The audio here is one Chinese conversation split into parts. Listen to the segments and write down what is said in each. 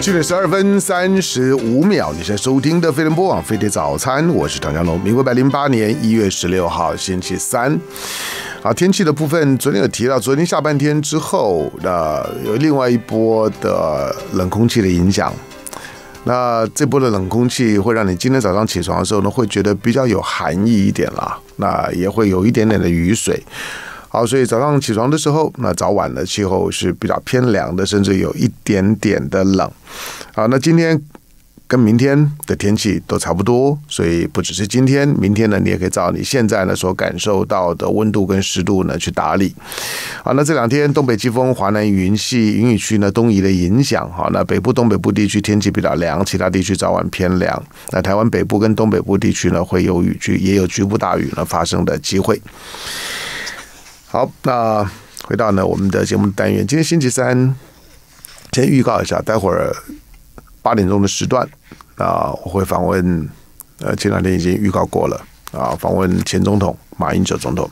7:32，你现在收听的飞碟播网飞碟早餐，我是唐湘龙。民国108年1月16号，星期三。啊，天气的部分，昨天有提到，昨天下半天之后，有另外一波的冷空气的影响。那这波的冷空气会让你今天早上起床的时候呢，会觉得比较有寒意一点啦，那也会有一点点的雨水。好，所以早上起床的时候，那早晚的气候是比较偏凉的，甚至有一点点的冷。好，那今天跟明天的天气都差不多，所以不只是今天，明天呢，你也可以照你现在呢所感受到的温度跟湿度呢去打理。好，那这两天东北季风、华南云系、云雨区呢东移的影响，好，那北部、东北部地区天气比较凉，其他地区早晚偏凉。那台湾北部跟东北部地区呢会有雨区，也有局部大雨呢发生的机会。好，那回到呢我们的节目单元，今天星期三，先预告一下，待会儿8点钟的时段，我会访问，前两天已经预告过了啊，访问前总统马英九总统。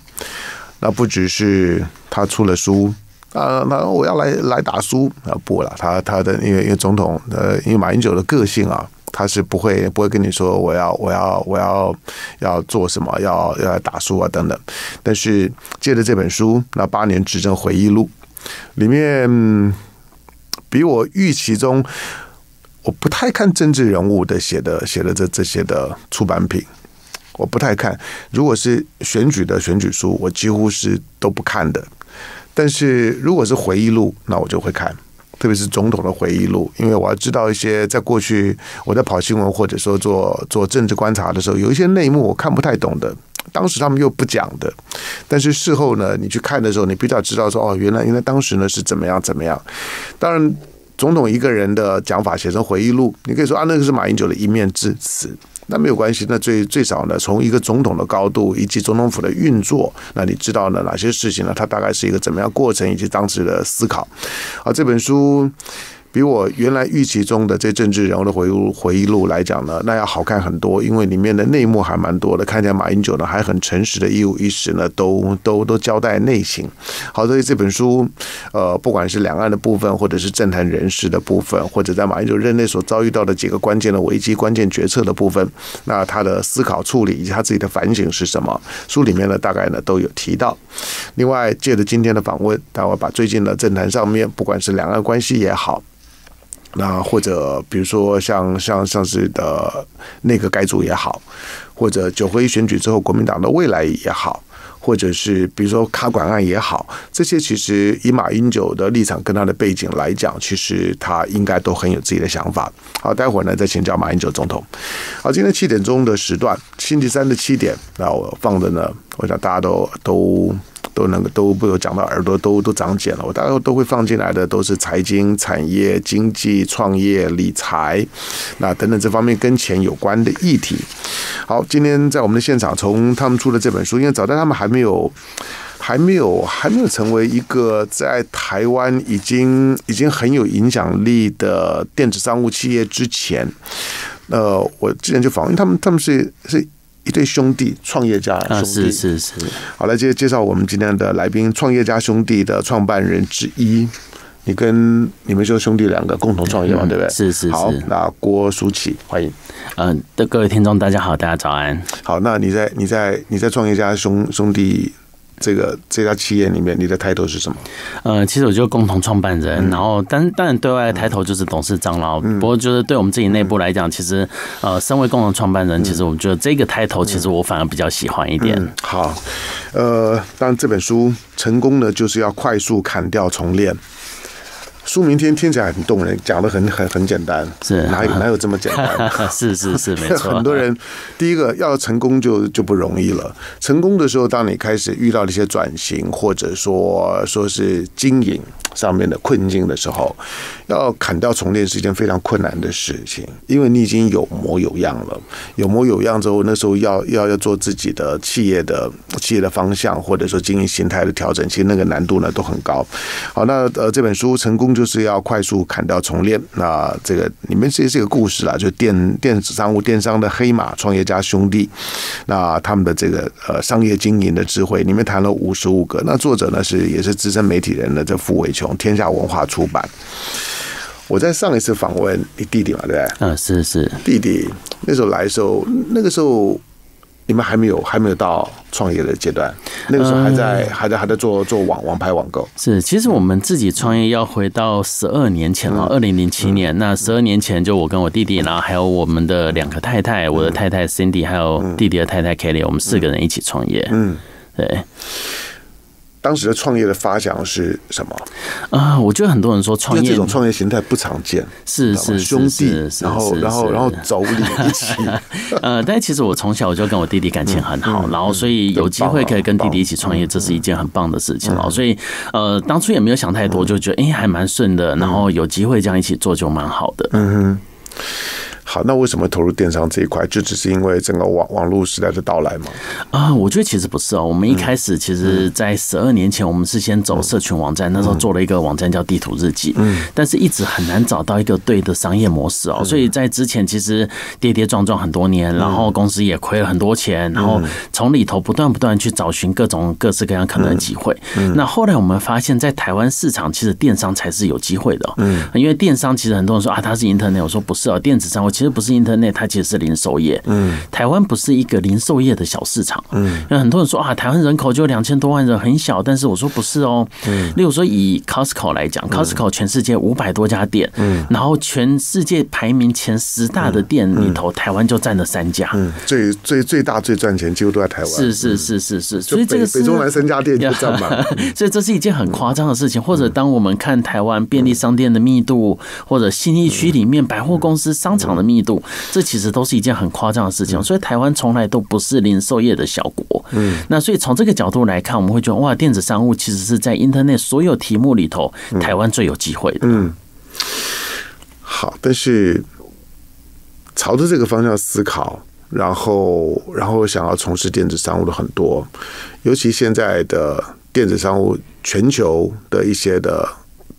那不只是他出了书啊，那我要来打书啊，不了，他的因为总统，因为马英九的个性啊。他是不会跟你说我要做什么，要打书啊等等，但是借着这本书，那8年执政回忆录里面，比我预期中，我不太看政治人物的写的这些的出版品，我不太看。如果是选举的选举书，我几乎是都不看的，但是如果是回忆录，那我就会看。特别是总统的回忆录，因为我要知道一些在过去我在跑新闻或者说做政治观察的时候，有一些内幕我看不太懂的，当时他们又不讲的，但是事后呢，你去看的时候，你比较知道说哦，原来当时呢是怎么样。当然，总统一个人的讲法写成回忆录，你可以说啊，那个是马英九的一面之词。那没有关系，那最少呢，从一个总统的高度以及总统府的运作，那你知道呢哪些事情呢？它大概是一个怎么样过程以及当时的思考。啊，这本书比我原来预期中的这政治人物的回忆录来讲呢，那要好看很多，因为里面的内幕还蛮多的。看起来马英九呢还很诚实的，一五一十呢都交代内情。好，所以这本书，不管是两岸的部分，或者是政坛人士的部分，或者在马英九任内所遭遇到的几个关键的危机、关键决策的部分，那他的思考处理以及他自己的反省是什么？书里面呢大概呢都有提到。另外，借着今天的访问，待会把最近的政坛上面，不管是两岸关系也好。那或者比如说像是的内阁改组也好，或者9合一选举之后国民党的未来也好，或者是比如说卡管案也好，这些其实以马英九的立场跟他的背景来讲，其实他应该都很有自己的想法。好，待会儿呢再请教马英九总统。好，今天7点钟的时段，星期三的7点，那我放的呢，我想大家都被我讲到耳朵都长茧了。我大概都会放进来的都是财经、产业、经济、创业、理财，那等等这方面跟钱有关的议题。好，今天在我们的现场，从他们出的这本书，因为早在他们还没有成为一个在台湾已经很有影响力的电子商务企业之前，我之前就访问他们是一对兄弟，创业家兄弟，是。好，来介绍我们今天的来宾，创业家兄弟的创办人之一。你跟你们就兄弟两个共同创业嘛，对不对？是。好，那郭书淇，欢迎。各位听众大家好，大家早安。好，那你在创业家兄弟。这家企业里面，你的抬头是什么？其实我就共同创办人，然后当然对外的抬头就是董事长啦。不过就是对我们自己内部来讲，其实身为共同创办人，其实我觉得这个抬头，其实我反而比较喜欢一点。好，当然这本书成功的就是要快速砍掉重练。书名听起来很动人，讲得很简单，是哪有这么简单？是，没错。很多人第一个要成功就不容易了。成功的时候，当你开始遇到一些转型或者说是经营上面的困境的时候，要砍掉重练是一件非常困难的事情，因为你已经有模有样了。有模有样之后，那时候要做自己的企业的方向，或者说经营形态的调整，其实那个难度呢都很高。好，那这本书成功。就是要快速砍掉重练。那这个里面其实是一个故事啦，就电子商务电商的黑马创业家兄弟，那他们的这个商业经营的智慧，里面谈了55个。那作者呢也是资深媒体人的这傅伟琼，天下文化出版。我在上一次访问你弟弟嘛，对不对？是是。弟弟那时候来的时候，那个时候你们还没有到创业的阶段，那个时候还在做网拍网购。是，其实我们自己创业要回到12年前了，2007年。那12年前就我跟我弟弟，然后还有我们的2个太太，我的太太 Cindy， 还有弟弟的太太 Kelly， 我们4个人一起创业。嗯，对。当时的创业的发想是什么？我觉得很多人说创业这种创业形态不常见，是兄弟，然后妯娌一起。但其实我从小我就跟我弟弟感情很好，然后所以有机会可以跟弟弟一起创业，这是一件很棒的事情哦。所以当初也没有想太多，就觉得还蛮顺的，然后有机会这样一起做就蛮好的。嗯哼。好，那为什么投入电商这一块？就只是因为整个网络时代的到来吗？我觉得其实不是哦。我们一开始其实，在12年前，我们是先走社群网站，那时候做了一个网站叫地图日记，但是一直很难找到一个对的商业模式哦。所以在之前其实跌跌撞撞很多年，然后公司也亏了很多钱，然后从里头不断去找寻各式各样可能的机会。那后来我们发现，在台湾市场，其实电商才是有机会的哦。因为电商其实很多人说它是 Internet， 我说不是哦，电子商务。其实不是 Internet， 它其实是零售业。台湾不是一个零售业的小市场。因为很多人说台湾人口就2000多万人，很小。但是我说不是哦。例如说以 Costco 来讲 ，Costco 全世界500多家店，然后全世界排名前10大的店里头，台湾就占了3家。最大最赚钱几乎都在台湾。是，所以这个北中南3家店就占满。所以这是一件很夸张的事情。或者当我们看台湾便利商店的密度，或者信义区里面百货公司商场的密度，这其实都是一件很夸张的事情，所以台湾从来都不是零售业的小国。那所以从这个角度来看，我们会觉得哇，电子商务其实是在 Internet 所有题目里头，台湾最有机会的。好，但是朝着这个方向思考，然后想要从事电子商务的很多，尤其现在的电子商务，全球的一些的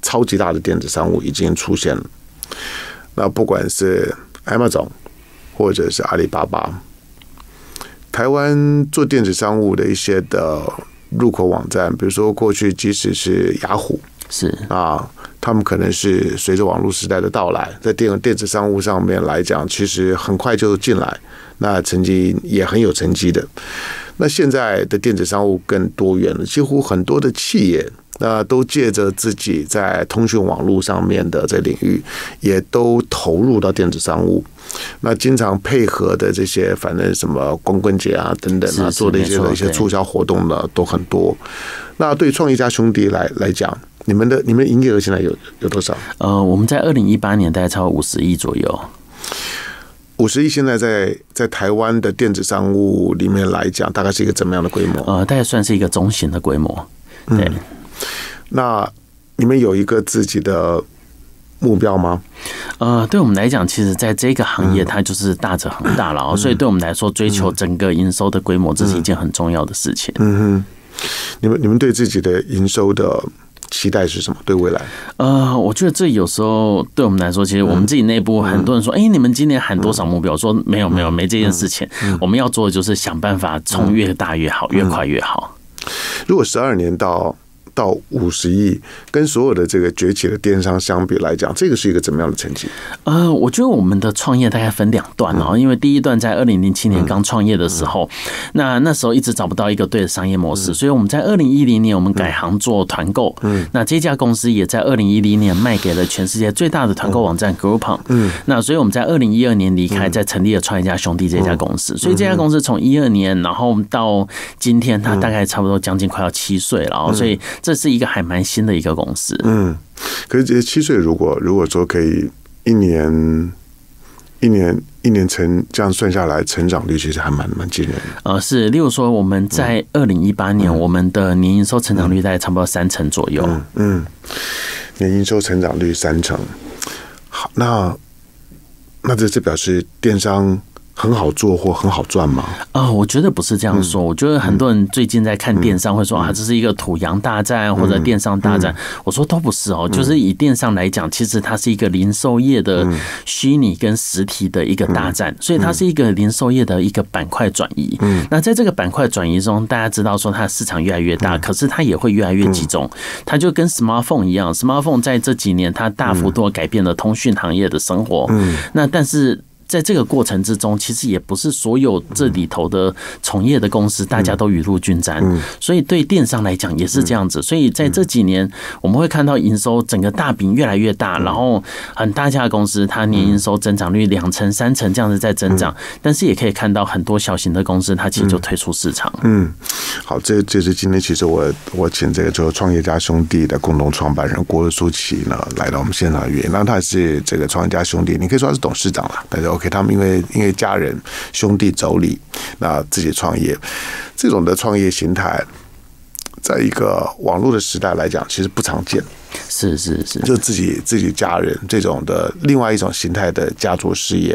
超级大的电子商务已经出现了。那不管是Amazon 或者是阿里巴巴，台湾做电子商务的一些的入口网站，比如说过去即使是雅虎，他们可能是随着网络时代的到来，在电子商务上面来讲，其实很快就进来，那成绩也很有成绩的。那现在的电子商务更多元了，几乎很多的企业那都借着自己在通讯网络上面的这领域，也都投入到电子商务。那经常配合的这些，反正什么光棍节啊等等啊，做的一些促销活动呢，都很多。那对创业家兄弟来讲，你们营业额现在有多少？我们在2018年大概超过50亿左右。50亿现在在台湾的电子商务里面来讲，大概是一个怎么样的规模？大概算是一个中型的规模。对。那你们有一个自己的目标吗？对我们来讲，其实在这个行业，它就是大者恒大了，所以对我们来说，追求整个营收的规模，这是一件很重要的事情。你们对自己的营收的期待是什么？对未来？我觉得这有时候对我们来说，其实我们自己内部很多人说，你们今年喊多少目标？我说没有这件事情。我们要做的就是想办法从越大越好，越快越好。如果12年到50亿，跟所有的这个崛起的电商相比来讲，这个是一个怎么样的成绩？我觉得我们的创业大概分2段哦，因为第一段在2007年刚创业的时候，那时候一直找不到一个对的商业模式，所以我们在2010年我们改行做团购。那这家公司也在2010年卖给了全世界最大的团购网站 Groupon。那所以我们在2012年离开，在成立了创业家兄弟这家公司。所以这家公司从12年，然后到今天，它大概差不多将近快要7岁了哦，所以。这是一个还蛮新的一个公司。可是7岁，如果说可以一年成这样算下来，成长率其实还蛮惊人的。是，例如说我们在2018年，我们的年营收成长率大概差不多3成左右。年营收成长率3成，好，那这表示电商很好做或很好赚吗？我觉得不是这样说。我觉得很多人最近在看电商会说啊，这是一个土洋大战或者电商大战。我说都不是哦，就是以电商来讲，其实它是一个零售业的虚拟跟实体的一个大战，所以它是一个零售业的一个板块转移。那在这个板块转移中，大家知道说它的市场越来越大，可是它也会越来越集中。它就跟 smartphone 一样 ，smartphone 在这几年它大幅度改变了通讯行业的生活。那但是在这个过程之中，其实也不是所有这里头的从业的公司大家都雨露均沾，所以对电商来讲也是这样子。所以在这几年，我们会看到营收整个大饼越来越大，然后很大家的公司它年营收增长率2成3成这样子在增长，但是也可以看到很多小型的公司它其实就退出市场。好，这是今天其实我请这个就是创业家兄弟的共同创办人郭书琪呢来到我们现场的原因，那他是这个创业家兄弟，你可以说他是董事长了，大家。OK， 他们因为家人兄弟妯娌，那自己创业，这种的创业形态，在一个网络的时代来讲，其实不常见。是是是，就自己家人这种的另外一种形态的家族事业，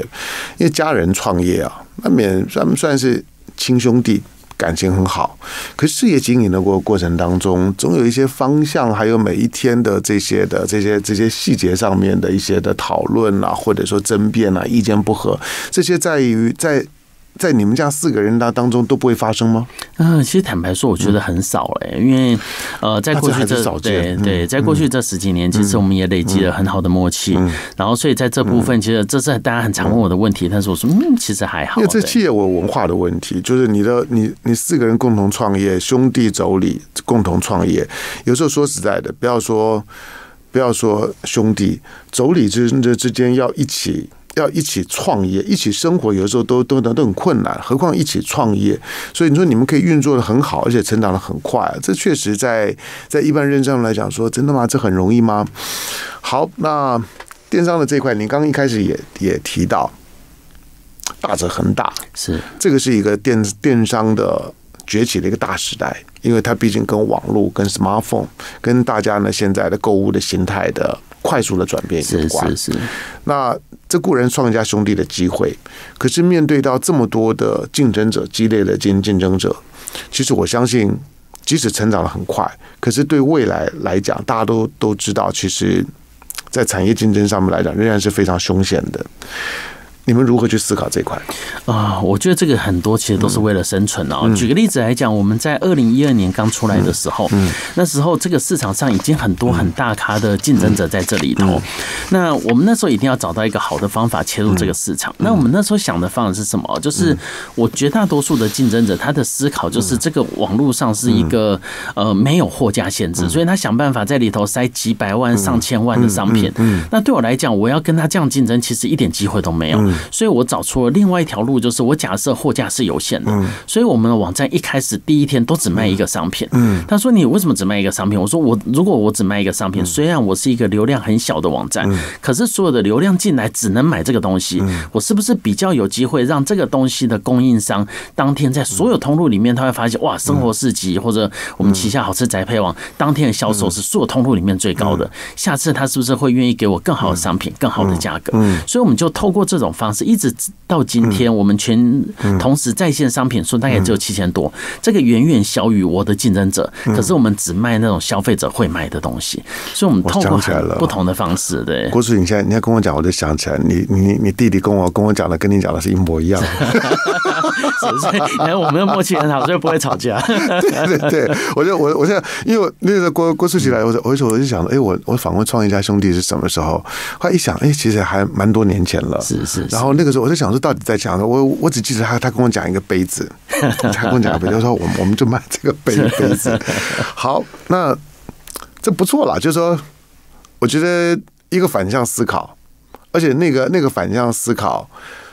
因为家人创业啊，那他们算是亲兄弟，感情很好，可是事业经营的过程当中，总有一些方向，还有每一天的这些细节上面的一些的讨论啊，或者说争辩啊，意见不合，这些在你们家4个人当中都不会发生吗？其实坦白说，我觉得很少因为在过去在过去这10几年，其实我们也累积了很好的默契，然后所以在这部分，其实这是大家很常问我的问题，但是我说其实还好。因为这企业文化的问题，就是你4个人共同创业，兄弟妯娌共同创业，有时候说实在的，不要说兄弟妯娌之间要一起创业，一起生活，有的时候都很困难，何况一起创业。所以你说你们可以运作的很好，而且成长的很快，这确实在一般认知上来讲说，真的吗？这很容易吗？好，那电商的这一块，您刚一开始也提到，大者恒大，是这个是一个电商的崛起的一个大时代，因为它毕竟跟网络、跟 smartphone、跟大家呢现在的购物的形态的快速的转变有关。是。那这固然创业家兄弟的机会，可是面对到这么多的竞争者，激烈的竞争者，其实我相信，即使成长得很快，可是对未来来讲，大家都知道，其实，在产业竞争上面来讲，仍然是非常凶险的。你们如何去思考这一块？我觉得这个很多其实都是为了生存。举个例子来讲，我们在2012年刚出来的时候，那时候这个市场上已经很多很大咖的竞争者在这里头。那我们那时候一定要找到一个好的方法切入这个市场。那我们那时候想的方法是什么？就是我绝大多数的竞争者他的思考就是这个网络上是一个没有货架限制，所以他想办法在里头塞几百万、上千万的商品。那对我来讲，我要跟他这样竞争，其实一点机会都没有。所以我找出了另外一条路，就是我假设货架是有限的，所以我们的网站一开始第一天都只卖一个商品。他说你为什么只卖一个商品？我说如果我只卖一个商品，虽然我是一个流量很小的网站，可是所有的流量进来只能买这个东西，我是不是比较有机会让这个东西的供应商当天在所有通路里面，他会发现哇，生活市集或者我们旗下好吃宅配网当天的销售是所有通路里面最高的，下次他是不是会愿意给我更好的商品、更好的价格？所以我们就透过这种方式一直到今天，我们全同时在线商品数大概只有7000多，这个远远小于我的竞争者。可是我们只卖那种消费者会买的东西，所以我们透过不同的方式。对，郭叔，你现在跟我讲，我就想起来，你弟弟跟我讲的，跟你讲的是一模一样。所以我们的默契很好，所以不会吵架。对对对，我现在因为那个郭书琪来，我就想，我访问创业家兄弟是什么时候？后来一想，其实还蛮多年前了。是。然后那个时候我就想说，到底在讲什么？我只记得他跟我讲一个杯子，他说我们就卖这个杯子。好，那这不错啦，就是说，我觉得一个反向思考，而且那个反向思考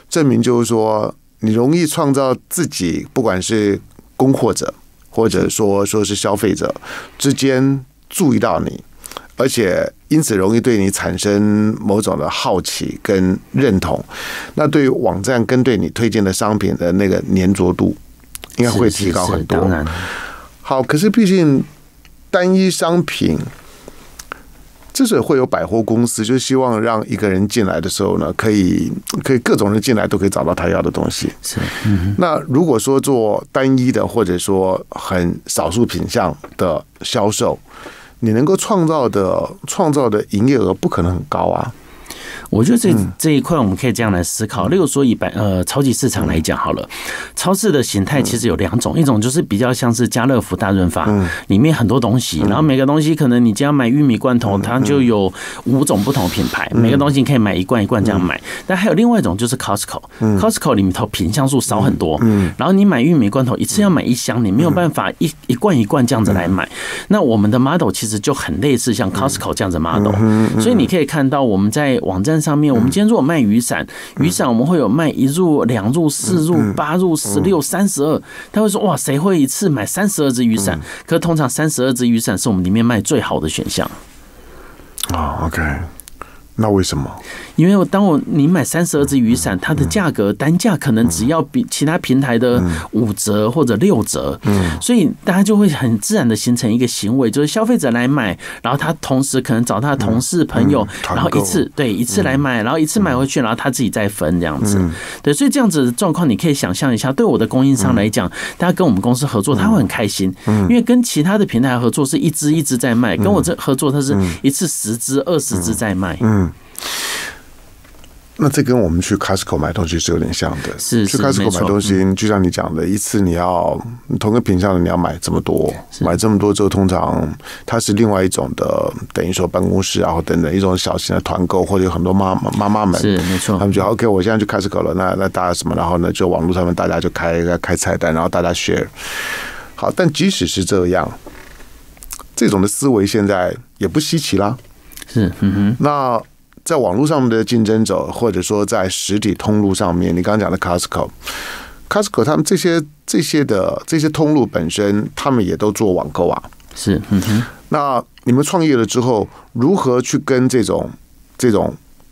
证明就是说，你容易创造自己，不管是供货者或者说是消费者之间注意到你。而且因此容易对你产生某种的好奇跟认同，那对于网站跟对你推荐的商品的那个粘着度应该会提高很多。好，可是毕竟单一商品之所以会有百货公司，就希望让一个人进来的时候呢，可以各种人进来都可以找到他要的东西。是，嗯、那如果说做单一的或者说很少数品项的销售，你能够创造的营业额不可能很高啊。我觉得这一块我们可以这样来思考，例如说以超级市场来讲好了，超市的形态其实有两种，一种就是比较像是家乐福大润发，里面很多东西，然后每个东西可能你只要买玉米罐头，它就有5种不同品牌，每个东西你可以买一罐一罐这样买。但还有另外一种就是 Costco 里面头品项数少很多，然后你买玉米罐头一次要买1箱，你没有办法一罐一罐这样子来买。那我们的 model 其实就很类似像 Costco 这样子 model， 所以你可以看到我们在网站上面，我们今天如果卖雨伞，我们会有卖1入、2入、4入、8入、16、32，他会说哇，谁会一次买32只雨伞？可是通常32只雨伞是我们里面卖最好的选项。啊 ，OK。那为什么？因为当你买32只雨伞，它的价格单价可能只要比其他平台的5折或者6折，所以大家就会很自然的形成一个行为，就是消费者来买，然后他同时可能找他的同事朋友，然后一次来买，然后一次买回去，然后他自己再分这样子。对，所以这样子的状况你可以想象一下，对我的供应商来讲，大家跟我们公司合作，他会很开心，因为跟其他的平台合作是一支一支在卖，跟我这合作他是1次10只、20只在卖。那这跟我们去 Costco 买东西是有点像的。是去 Costco 买东西，就像你讲的，一次你要同个品项的你要买这么多，买这么多之后，通常它是另外一种的，等于说办公室啊或等等一种小型的团购，或者有很多妈妈们，是没错，他们就 OK， 我现在去 Costco 了，那大家什么，然后呢就网络上面大家就开菜单，然后大家 share。好，但即使是这样，这种的思维现在也不稀奇啦。是，那。在网络上面的竞争者，或者说在实体通路上面，你刚刚讲的 Costco 他们这些通路本身，他们也都做网购啊。是，那你们创业了之后，如何去跟这种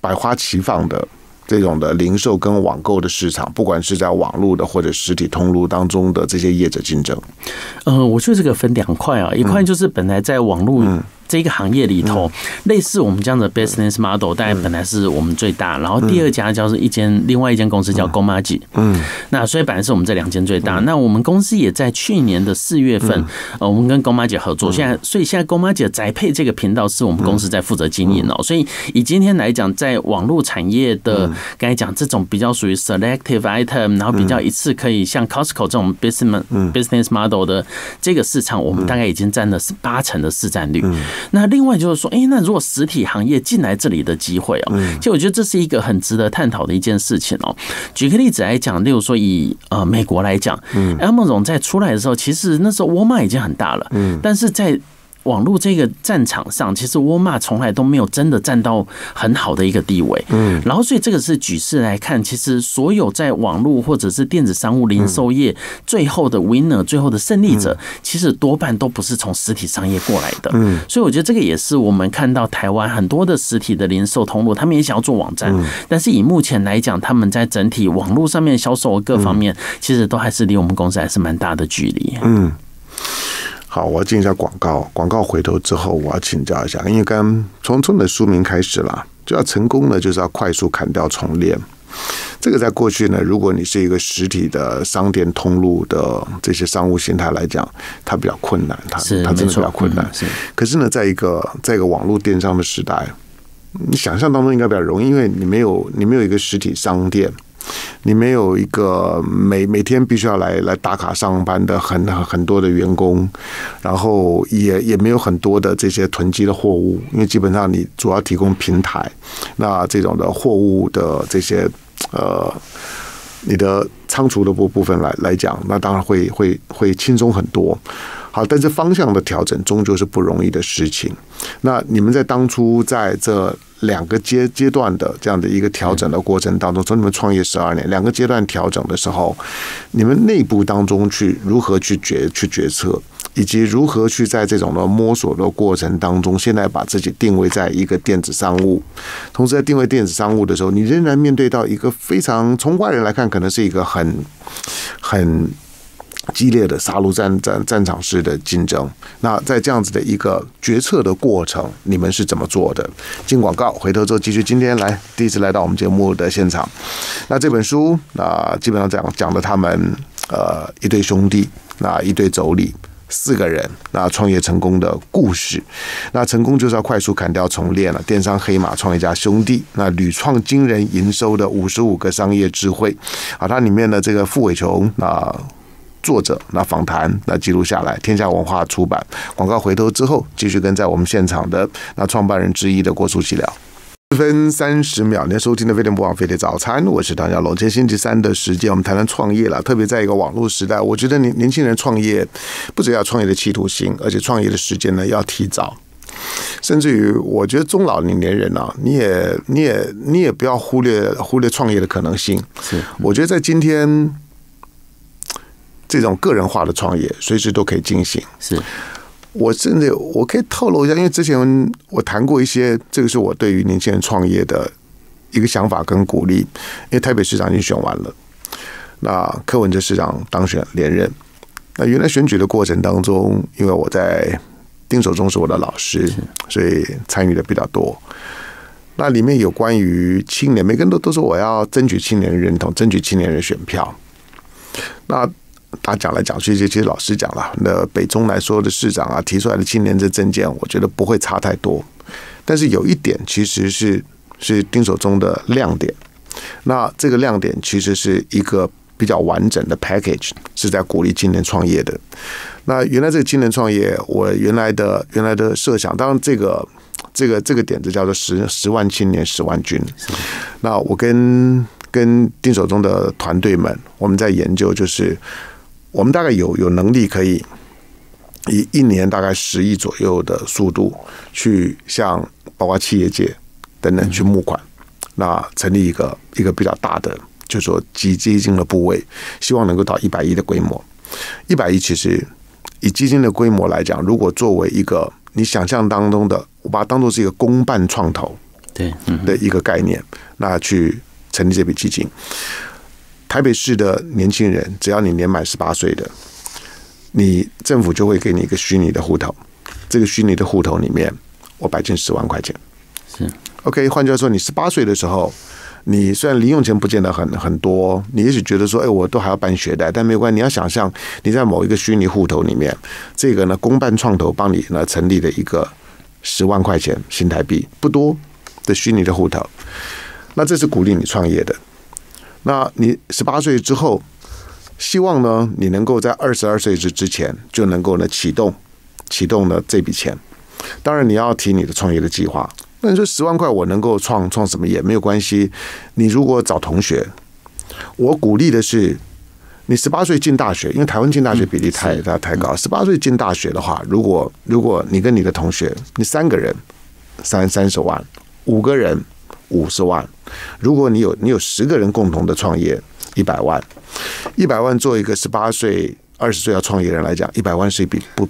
百花齐放的这种的零售跟网购的市场，不管是在网络的或者实体通路当中的这些业者竞争？我觉得这个分2块啊，一块就是本来在网络这个行业里头，类似我们这样的 business model， 大概本来是我们最大，然后第二家叫是另外一间公司叫 Gomaji， 那所以本来是我们这2间最大。那我们公司也在去年的4月份，我们跟 Gomaji 合作，所以现在 Gomaji 宅配这个频道是我们公司在负责经营哦。所以以今天来讲，在网络产业的，刚才讲这种比较属于 selective item， 然后比较一次可以像 Costco 这种 business model 的这个市场，我们大概已经占了8成的市占率。那另外就是说，那如果实体行业进来这里的机会哦，其实我觉得这是一个很值得探讨的一件事情哦。举个例子来讲，例如说以美国来讲 ，Amazon 在出来的时候，其实那时候沃尔玛已经很大了，但是在网络这个战场上，其实沃尔玛从来都没有真的站到很好的一个地位。然后所以这个是局势来看，其实所有在网络或者是电子商务零售业最后的 winner， 最后的胜利者，其实多半都不是从实体商业过来的。所以我觉得这个也是我们看到台湾很多的实体的零售通路，他们也想要做网站，但是以目前来讲，他们在整体网络上面销售各方面，其实都还是离我们公司还是蛮大的距离。好，我要进一下广告。广告回头之后，我要请教一下，因为刚从你的书名开始啦，就要成功呢，就是要快速砍掉重练。这个在过去呢，如果你是一个实体的商店通路的这些商务形态来讲，它比较困难，它真的比较困难。可是呢，在一个网络电商的时代，你想象当中应该比较容易，因为你没有一个实体商店。你没有一个每天必须要来打卡上班的很多的员工，然后也没有很多的这些囤积的货物，因为基本上你主要提供平台，那这种的货物的这些你的仓储的部分来讲，那当然会轻松很多。好，但是方向的调整终究是不容易的事情。那你们在当初在这2个阶段的这样的一个调整的过程当中，从你们创业12年2个阶段调整的时候，你们内部当中如何去决策，以及如何去在这种的摸索的过程当中，现在把自己定位在一个电子商务，同时在定位电子商务的时候，你仍然面对到一个非常从外人来看可能是一个很激烈的杀戮战场式的竞争。那在这样子的一个决策的过程，你们是怎么做的？进广告，回头之后继续。今天第一次来到我们节目的现场，那这本书啊，基本上讲的他们一对兄弟，那一对妯娌。四个人那创业成功的故事，那成功就是要快速砍掉重练了电商黑马创业家兄弟，那屡创惊人营收的55个商业智慧啊，它里面的这个傅伟琼啊。作者那访谈那记录下来，天下文化出版。广告回头之后，继续跟在我们现场的那创办人之一的郭书琪聊。4分30秒，您收听的《非常不枉费的早餐》，我是唐小龙。今天星期三的时间，我们谈谈创业了。特别在一个网络时代，我觉得年轻人创业，不只要创业的企图心，而且创业的时间呢要提早。甚至于，我觉得中老年人啊，你也不要忽略创业的可能性。我觉得在今天这种个人化的创业，随时都可以进行。是。我甚至我可以透露一下，因为之前我谈过一些，这个是我对于年轻人创业的一个想法跟鼓励。因为台北市长已经选完了，那柯文哲市长当选连任。那原来选举的过程当中，因为我在丁守中是我的老师，所以参与的比较多。那里面有关于青年，每个人都说我要争取青年人认同，争取青年人选票。那他讲来讲去，其实老实讲了，那北中南所有的市长啊提出来的青年这政见，我觉得不会差太多。但是有一点其实是丁守中的亮点，那这个亮点其实是一个比较完整的 package， 是在鼓励青年创业的。那原来这个青年创业，我原来的设想，当然这个点子叫做10万青年10万军。那我跟丁守中的团队们，我们在研究就是。我们大概有能力可以以一年大概10亿左右的速度去向包括企业界等等去募款，那成立一个比较大的，就是说基金的部位，希望能够到100亿的规模。100亿其实以基金的规模来讲，如果作为一个你想象当中的，我把它当作是一个公办创投对的一个概念，那去成立这笔基金。台北市的年轻人，只要你年满18岁的，你政府就会给你一个虚拟的户头。这个虚拟的户头里面，我摆进10万块钱。是 OK。换句话说，你18岁的时候，你虽然零用钱不见得很多，你也许觉得说，我都还要办学贷，但没有关系。你要想象你在某一个虚拟户头里面，这个呢公办创投帮你呢成立的一个10万块钱新台币不多的虚拟的户头，那这是鼓励你创业的。那你18岁之后，希望呢，你能够在22岁之前就能够呢启动呢这笔钱。当然，你要提你的创业的计划。那你说10万块我能够创什么也没有关系。你如果找同学，我鼓励的是你18岁进大学，因为台湾进大学比例太高。18岁进大学的话，如果你跟你的同学，你3个人30万，5个人。50万，如果你有10个人共同的创业，100万，100万做一个18岁、20岁要创业人来讲，100万是一笔不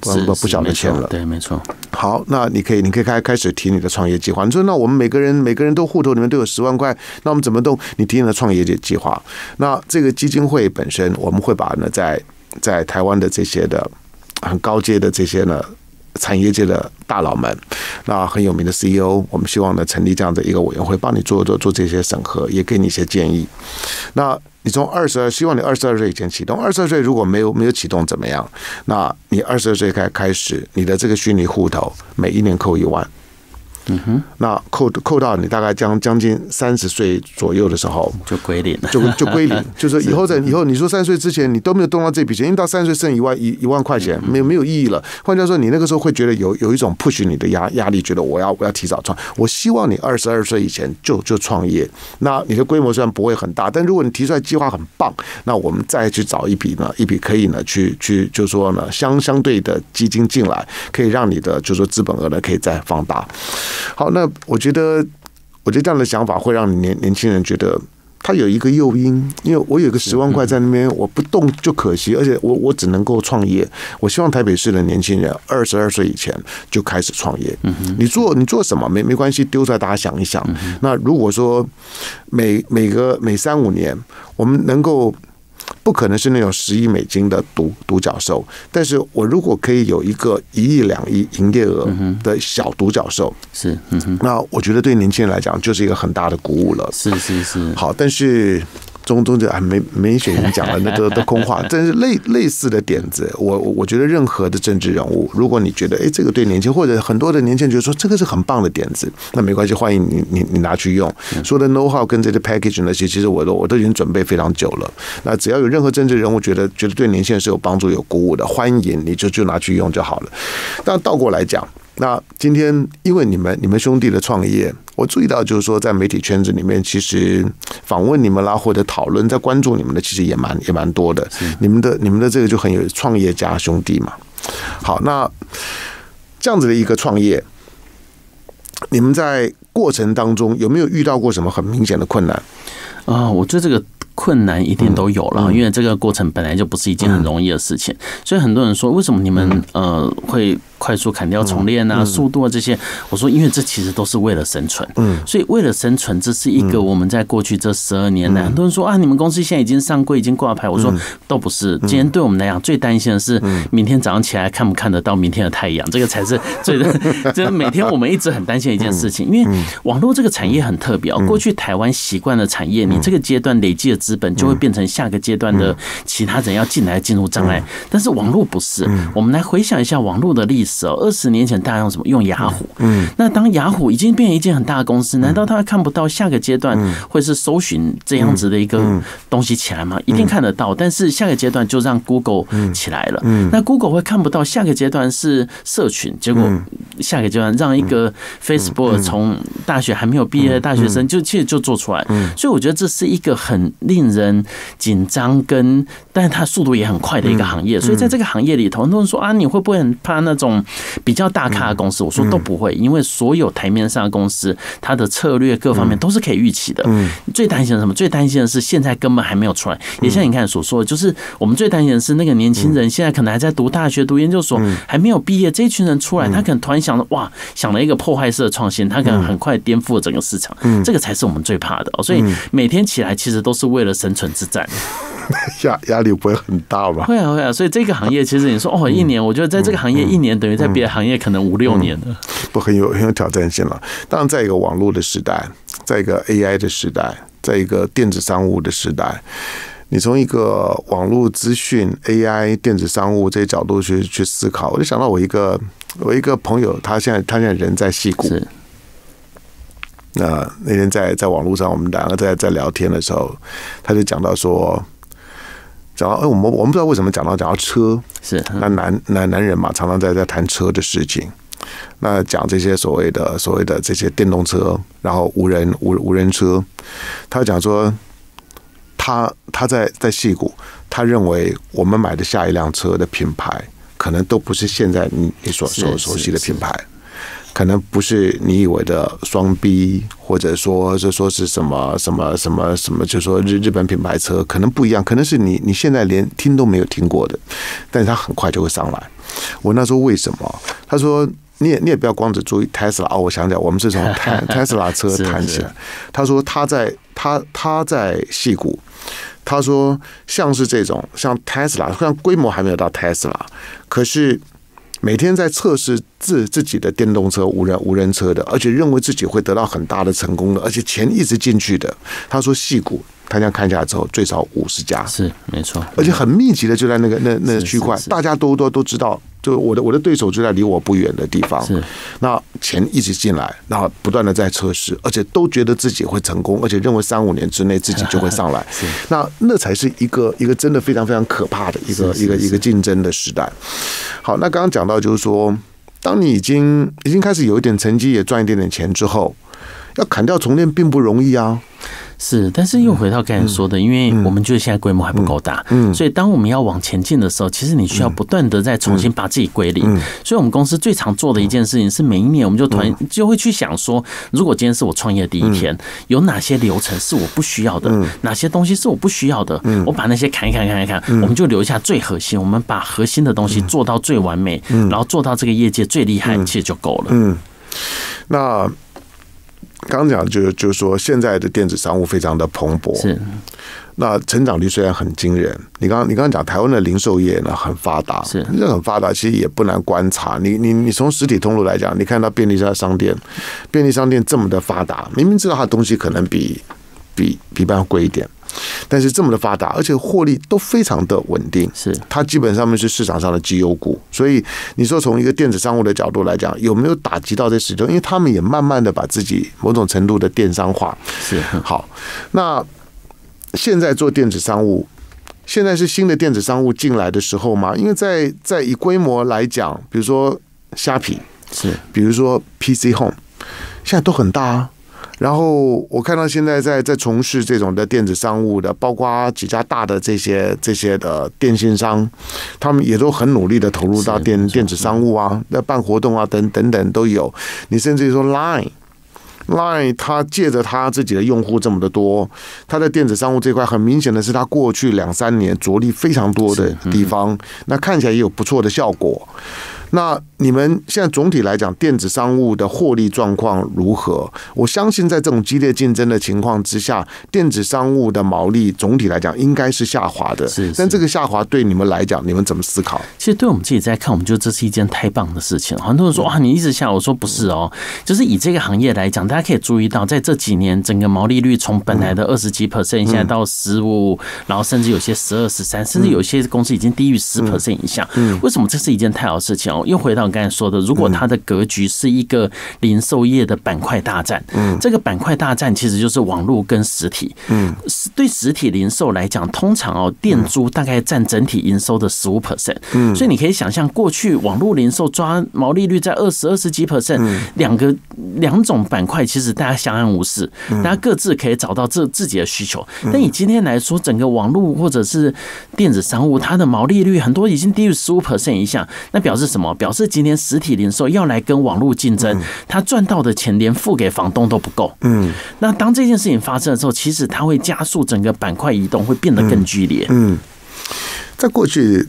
小的钱了。对，没错。好，那你可以开始提你的创业计划。你说，那我们每个人都户头里面都有10万块，那我们怎么动？你提你的创业计划。那这个基金会本身，我们会把呢在台湾的这些的很高阶的这些呢。产业界的大佬们，那很有名的 CEO， 我们希望呢成立这样的一个委员会，帮你做这些审核，也给你一些建议。那你从希望你22岁以前启动，22岁如果没有启动怎么样？那你22岁开始，你的这个虚拟户头每一年扣1万，那扣到你大概将近30岁左右的时候就归零，就归零，就是以后你说3岁之前你都没有动到这笔钱，因为到3岁剩1万块钱，没有意义了。换句话说，你那个时候会觉得有一种 push 你的压力，觉得我要提早创，我希望你22岁以前就创业。那你的规模虽然不会很大，但如果你提出来计划很棒，那我们再去找一笔可以呢去就说呢相对的基金进来，可以让你的就说资本额呢可以再放大。好，那我觉得这样的想法会让年轻人觉得他有一个诱因，因为我有个10万块在那边，我不动就可惜，而且我只能够创业。我希望台北市的年轻人22岁以前就开始创业。你做什么没关系，丢出来大家想一想。那如果说每三五年我们能够。不可能是那种$10亿的独角兽。但是我如果可以有一个1亿、2亿营业额的小独角兽，是，那我觉得对年轻人来讲就是一个很大的鼓舞了。是是是。好，但是。中就啊，没选人讲了，那都空话。但是类似的点子，我觉得任何的政治人物，如果你觉得哎，这个对年轻或者很多的年轻人觉得说这个是很棒的点子，那没关系，欢迎你拿去用。说的 know how 跟这些 package 那些，其实我都已经准备非常久了。那只要有任何政治人物觉得对年轻人是有帮助、有鼓舞的，欢迎你就拿去用就好了。但倒过来讲。那今天，因为你们兄弟的创业，我注意到就是说，在媒体圈子里面，其实访问你们啦，或者讨论、在关注你们的，其实也蛮多的。你们的这个就很有创业家兄弟嘛。好，那这样子的一个创业，你们在过程当中有没有遇到过什么很明显的困难？我觉得这个。困难一定都有了，因为这个过程本来就不是一件很容易的事情，所以很多人说为什么你们会快速砍掉重练啊、速度啊这些？我说因为这其实都是为了生存，所以为了生存，这是一个我们在过去这12年来，很多人说啊，你们公司现在已经上柜、已经挂牌，我说都不是。今天对我们来讲，最担心的是明天早上起来看不看得到明天的太阳，这个才是最就是每天我们一直很担心的一件事情，因为网络这个产业很特别哦，过去台湾习惯的产业，你这个阶段累积的。资本就会变成下个阶段的其他人要进入障碍，但是网络不是。我们来回想一下网络的历史哦，20年前大家用什么？用雅虎。那当雅虎已经变成一件很大的公司，难道他看不到下个阶段会是搜寻这样子的一个东西起来吗？一定看得到，但是下个阶段就让 Google 起来了。那 Google 会看不到下个阶段是社群，结果下个阶段让一个 Facebook 从大学还没有毕业的大学生其实就做出来，所以我觉得这是一个很令人紧张跟，但是它速度也很快的一个行业，所以在这个行业里头，很多人说啊，你会不会很怕那种比较大咖的公司？我说都不会，因为所有台面上的公司，它的策略各方面都是可以预期的。最担心的是什么？最担心的是现在根本还没有出来。也像你看所说的，就是我们最担心的是那个年轻人现在可能还在读大学、读研究所，还没有毕业，这一群人出来，他可能突然想了，哇，想了一个破坏式的创新，他可能很快颠覆了整个市场。这个才是我们最怕的。所以每天起来其实都是为了生存之战，压力不会很大吧？会啊，所以这个行业其实你说哦，1年，我觉得在这个行业1年等于在别的行业可能5、6年了，不很有挑战性了。当然，在一个网络的时代，在一个 AI 的时代，在一个电子商务的时代，你从一个网络资讯、AI、电子商务这些角度去思考，我就想到我一个朋友，他现在人在矽谷。那天在网络上，我们两个在聊天的时候，他就讲到，我们不知道为什么讲到车，是那男人嘛，常常在谈车的事情，那讲这些所谓的这些电动车，然后无人车，他讲说他在矽谷，他认为我们买的下一辆车的品牌，可能都不是现在你所熟悉的品牌。可能不是你以为的双 B， 或者说是什么，就说日本品牌车，可能不一样，可能是你现在连听都没有听过的，但是它很快就会上来。我那时候为什么？他说你也不要光只注意 Tesla 哦，我想起来，我们是从 Tesla 车谈起来。他说他在矽谷。他说像是这种像 Tesla， 虽然规模还没有到 Tesla， 可是。每天在测试自己的电动车、无人车的，而且认为自己会得到很大的成功的，而且钱一直进去的。他说矽谷，他这样看下来之后，最少50家，是没错，而且很密集的就在那个区块，大家都知道，就我的对手就在离我不远的地方。是，那钱一直进来，然后不断的在测试，而且都觉得自己会成功，而且认为3、5年之内自己就会上来。那才是一个真的非常非常可怕的一个竞争的时代。好，那刚刚讲到就是说，当你已经开始有一点成绩，也赚一点点钱之后，要砍掉重练并不容易啊。是，但是又回到刚才说的，因为我们觉得现在规模还不够大，所以当我们要往前进的时候，其实你需要不断的再重新把自己归零。所以我们公司最常做的一件事情是，每一年我们就会去想说，如果今天是我创业第一天，有哪些流程是我不需要的，哪些东西是我不需要的，我把那些砍，我们就留下最核心，我们把核心的东西做到最完美，然后做到这个业界最厉害，其实就够了。那刚刚讲的就是说，现在的电子商务非常的蓬勃，是。那成长率虽然很惊人，你刚刚讲台湾的零售业呢很发达，是，这很发达，其实也不难观察。你从实体通路来讲，你看到便利商店这么的发达，明明知道它的东西可能比一般贵一点，但是这么的发达，而且获利都非常的稳定，是，它基本上面是市场上的绩优股。所以你说从一个电子商务的角度来讲，有没有打击到这市场？因为他们也慢慢的把自己某种程度的电商化。是，好，那现在做电子商务，现在是新的电子商务进来的时候吗？因为在以规模来讲，比如说虾皮，是，比如说 PC Home， 现在都很大啊。然后我看到现在在从事这种的电子商务的，包括几家大的这些的电信商，他们也都很努力的投入到电子商务啊，那办活动啊等等都有。你甚至说 Line 他借着他自己的用户这么的多，他在电子商务这块很明显的是他过去2-3年着力非常多的地方，那看起来也有不错的效果。那你们现在总体来讲，电子商务的获利状况如何？我相信在这种激烈竞争的情况之下，电子商务的毛利总体来讲应该是下滑的。是，但这个下滑对你们来讲，你们怎么思考？其实对我们自己在看，我们觉得这是一件太棒的事情。很多人说啊，你一直下，我说不是哦，就是以这个行业来讲，大家可以注意到，在这几年整个毛利率从本来的20几%，现在到15%，然后甚至有些12、13%，甚至有些公司已经低于10% 以下。为什么这是一件太好的事情？又回到我刚才说的，如果它的格局是一个零售业的板块大战，这个板块大战其实就是网络跟实体。对实体零售来讲，通常哦，店租大概占整体营收的15%，所以你可以想象，过去网络零售抓毛利率在20几%，两种板块其实大家相安无事，大家各自可以找到自己的需求。但以今天来说，整个网络或者是电子商务，它的毛利率很多已经低于15% 以下，那表示什么？表示今天实体零售要来跟网络竞争，他赚到的钱连付给房东都不够。那当这件事情发生的时候，其实它会加速整个板块移动，会变得更剧烈。在过去，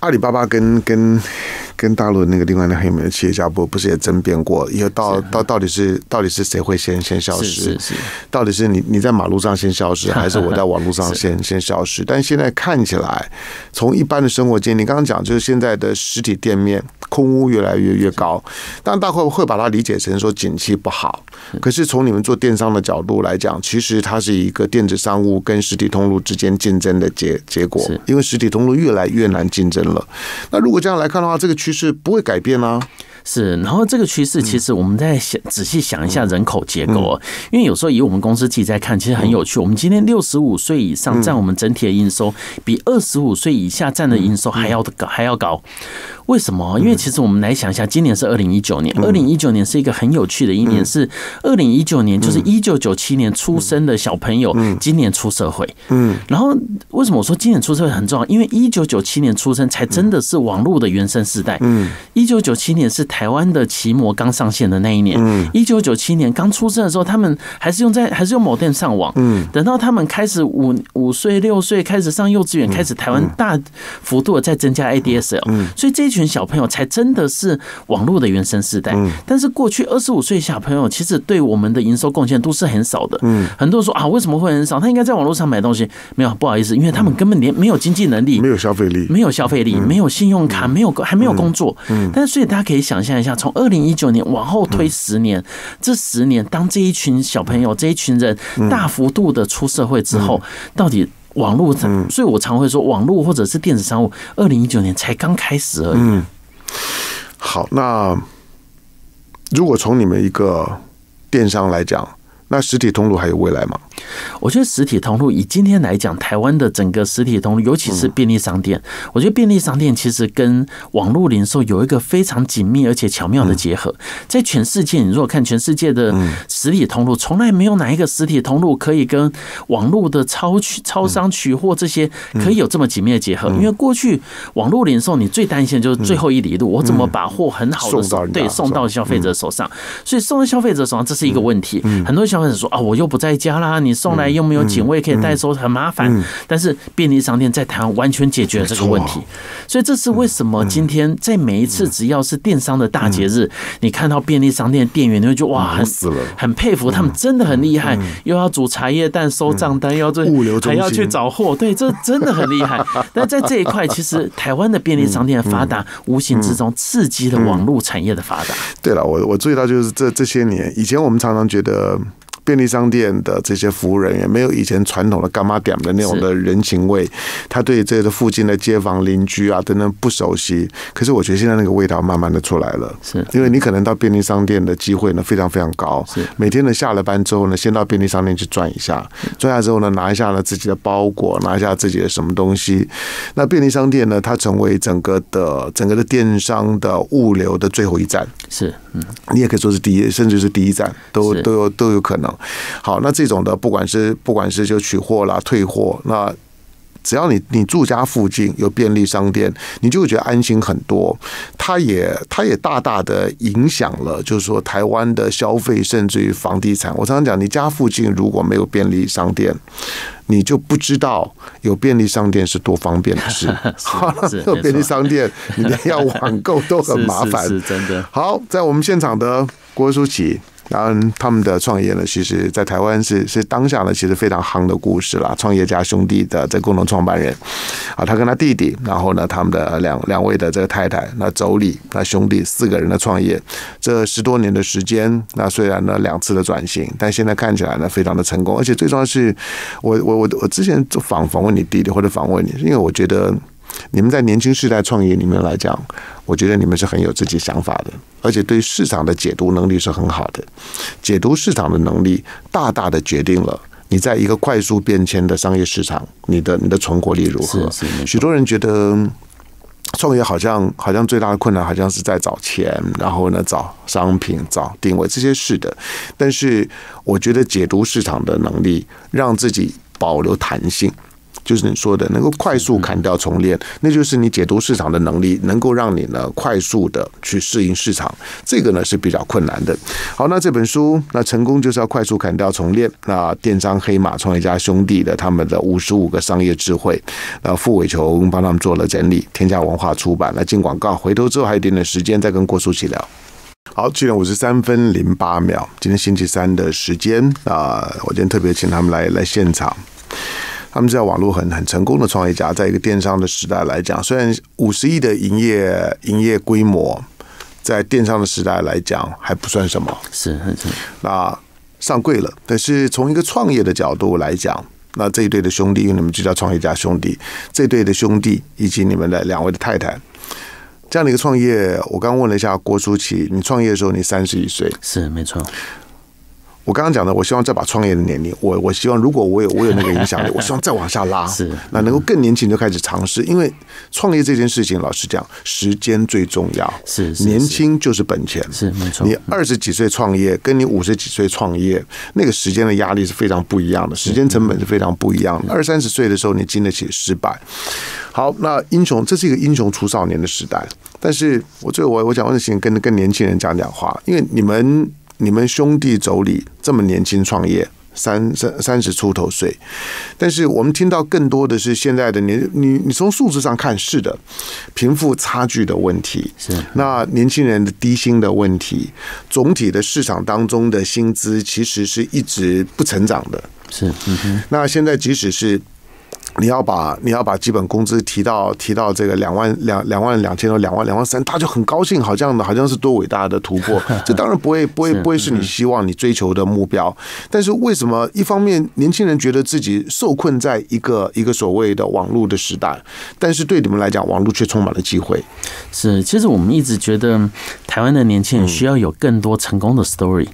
阿里巴巴跟大陆那个另外的黑美的企业家不是也争辩过，以后到底是谁会先消失？是到底是你在马路上先消失，还是我在网络上先消失？但现在看起来，从一般的生活经历，刚刚讲就是现在的实体店面空屋越来越高，但大家会把它理解成说景气不好。可是从你们做电商的角度来讲，其实它是一个电子商务跟实体通路之间竞争的结果，因为实体通路越来越难竞争了。那如果这样来看的话，这个趋势不会改变啊。是，然后这个趋势其实我们再仔细想一下人口结构哦，因为有时候以我们公司自己在看，其实很有趣。我们今天65岁以上占我们整体的营收，比25岁以下占的营收还要高。为什么？因为其实我们来想一下，今年是2019年，2019年是一个很有趣的一年，是2019年就是1997年出生的小朋友，今年出社会。然后为什么我说今年出社会很重要？因为1997年出生才真的是网络的原生世代。1997年是台湾的奇摩刚上线的那一年，1997年刚出生的时候，他们还是用modem上网。等到他们开始5岁6岁开始上幼稚园，开始台湾大幅度的在增加 ADSL，所以这一群小朋友才真的是网络的原生世代。但是过去25岁小朋友其实对我们的营收贡献都是很少的。很多人说啊，为什么会很少？他应该在网络上买东西，没有，不好意思，因为他们根本连没有经济能力，没有消费力，没有信用卡，还没有工作。但是所以大家可以想。想一下，从2019年往后推10年，这10年，当这一群小朋友、这一群人大幅度的出社会之后，到底网络，所以我常会说，网络或者是电子商务，2019年才刚开始而已。好，那如果从你们一个电商来讲，那实体通路还有未来吗？我觉得实体通路以今天来讲，台湾的整个实体通路，尤其是便利商店，我觉得便利商店其实跟网络零售有一个非常紧密而且巧妙的结合。在全世界，你如果看全世界的实体通路，从来没有哪一个实体通路可以跟网络的超商取货这些可以有这么紧密的结合。因为过去网络零售，你最担心的就是最后一里路，我怎么把货很好的送到消费者手上？所以送到消费者手上，这是一个问题。很多消消费者说啊，我又不在家啦，你送来又没有警卫可以代收，很麻烦。但是便利商店在台湾完全解决了这个问题，所以这是为什么今天在每一次只要是电商的大节日，你看到便利商店店员，你会觉得哇，很佩服他们，真的很厉害，又要煮茶叶蛋、收账单，又要做物流中心，还要去找货，对，这真的很厉害。但在这一块，其实台湾的便利商店的发达，无形之中刺激了网络产业的发达。对了，我注意到就是这些年，以前我们常常觉得便利商店的这些服务人员没有以前传统的干妈点的那种的人情味，他对这个附近的街坊邻居啊等等不熟悉。可是我觉得现在那个味道慢慢的出来了，是因为你可能到便利商店的机会呢非常非常高，每天呢下了班之后呢，先到便利商店去转一下，转一下之后呢，拿一下呢自己的包裹，拿一下自己的什么东西。那便利商店呢，它成为整个的电商的物流的最后一站，是，你也可以说是第一，甚至是第一站都有可能。好，那这种的不管是就取货啦、退货，那只要你住家附近有便利商店，你就会觉得安心很多。它也大大的影响了，就是说台湾的消费，甚至于房地产。我常常讲，你家附近如果没有便利商店，你就不知道有便利商店是多方便的事。好了，没有便利商店，你连要网购都很麻烦，是真的。好，在我们现场的郭书淇。然后他们的创业呢，其实在台湾是当下呢，其实非常夯的故事啦。创业家兄弟的这共同创办人，啊，他跟他弟弟，然后呢，他们的两位的这个太太，那妯娌，那兄弟四个人的创业，这10多年的时间，那虽然呢2次的转型，但现在看起来呢非常的成功，而且最重要的是，我之前访问你弟弟或者访问你，因为我觉得你们在年轻世代创业里面来讲，我觉得你们是很有自己想法的，而且对市场的解读能力是很好的。解读市场的能力，大大的决定了你在一个快速变迁的商业市场，你的存活力如何。许多人觉得创业好像最大的困难好像是在找钱，然后呢找商品、找定位这些是的，但是我觉得解读市场的能力，让自己保留弹性。就是你说的能够快速砍掉重练，那就是你解读市场的能力，能够让你呢快速的去适应市场，这个呢是比较困难的。好，那这本书，那成功就是要快速砍掉重练，那电商黑马创业家兄弟的他们的55个商业智慧，那傅伟琼帮他们做了整理，天下文化出版。那进广告，回头之后还有一点点时间再跟郭书淇聊。好，7:53，今天星期三的时间啊，我今天特别请他们来现场。他们是在网络很成功的创业家，在一个电商的时代来讲，虽然50亿的营业规模，在电商的时代来讲还不算什么，是。那上柜了，但是从一个创业的角度来讲，那这一对的兄弟，因为你们就叫创业家兄弟，这一对的兄弟以及你们的2位的太太，这样的一个创业，我刚问了一下郭书淇，你创业的时候你31岁，是没错。我刚刚讲的，我希望再把创业的年龄，我希望如果我有那个影响力，我希望再往下拉，是那能够更年轻就开始尝试，因为创业这件事情，老实讲，时间最重要，是年轻就是本钱，是没错。你20几岁创业，跟你50几岁创业，那个时间的压力是非常不一样的，时间成本是非常不一样的。20、30岁的时候，你经得起失败。好，那英雄，这是一个英雄出少年的时代，但是我想问的事情，跟年轻人讲话，因为你们兄弟妯娌这么年轻创业，30出头岁，但是我们听到更多的是现在的你从数字上看是的，贫富差距的问题，是那年轻人的低薪的问题，总体的市场当中的薪资其实是一直不成长的，是那现在即使是你要把基本工资提到这个2万2,000到2万2,300，他就很高兴，好像是多伟大的突破。这当然不会是你希望你追求的目标。但是为什么一方面年轻人觉得自己受困在一个所谓的网络的时代，但是对你们来讲，网络却充满了机会？是，其实我们一直觉得台湾的年轻人需要有更多成功的 story，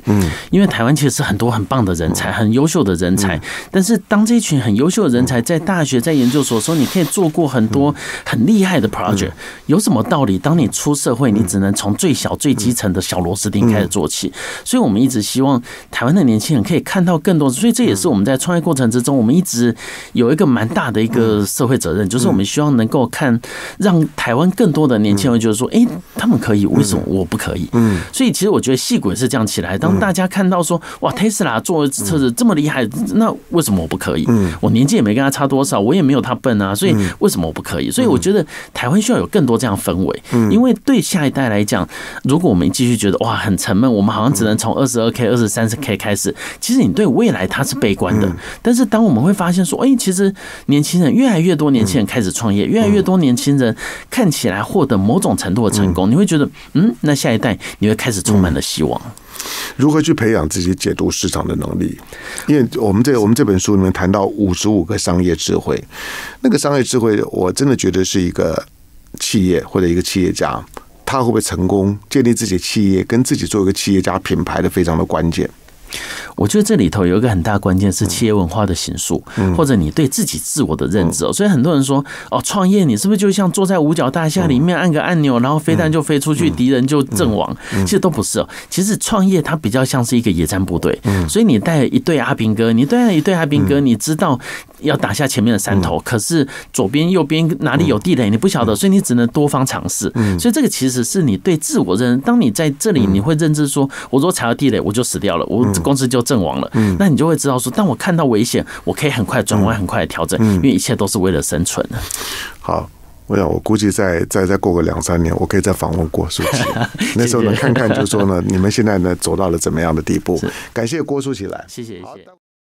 因为台湾其实很多很棒的人才，很优秀的人才，但是当这一群很优秀的人才在大学、在研究所的时候，你可以做过很多很厉害的 project，有什么道理？当你出社会，你只能从最小、最基层的小螺丝钉开始做起。所以我们一直希望台湾的年轻人可以看到更多，所以这也是我们在创业过程之中，我们一直有一个蛮大的一个社会责任，就是我们希望能够看，让台湾更多的年轻人觉得说，哎，他们可以，为什么我不可以？所以其实我觉得矽谷也是这样起来，当大家看到说，哇 ，Tesla 做车子这么厉害，那为什么我不可以？我年纪也没跟他差多少，我也没有他笨啊，所以为什么我不可以？所以我觉得台湾需要有更多这样氛围，因为对下一代来讲，如果我们继续觉得哇很沉闷，我们好像只能从22K、23K 开始，其实你对未来它是悲观的。但是当我们会发现说，哎，其实年轻人越来越多，年轻人开始创业，越来越多年轻人看起来获得某种程度的成功，你会觉得那下一代你会开始充满了希望。如何去培养自己解读市场的能力？因为我们这本书里面谈到55个商业智慧，那个商业智慧，我真的觉得是一个企业或者一个企业家，他会不会成功建立自己企业，跟自己做一个企业家品牌的非常的关键。我觉得这里头有一个很大关键是企业文化的形塑，或者你对自己自我的认知。所以很多人说，哦，创业你是不是就像坐在五角大厦里面按个按钮，然后飞弹就飞出去，敌人就阵亡？其实都不是哦。其实创业它比较像是一个野战部队，所以你带一队阿兵哥，你知道要打下前面的山头，可是左边右边哪里有地雷你不晓得，所以你只能多方尝试。所以这个其实是你对自我认知。当你在这里，你会认知说，我若踩到地雷，我就死掉了，我公司就阵亡了。那你就会知道说，当我看到危险，我可以很快转弯，很快的调整，因为一切都是为了生存。好，我想我估计再过个2-3年，我可以再访问郭书淇，那时候能看看就说呢，你们现在呢走到了怎么样的地步？感谢郭书淇来，谢谢。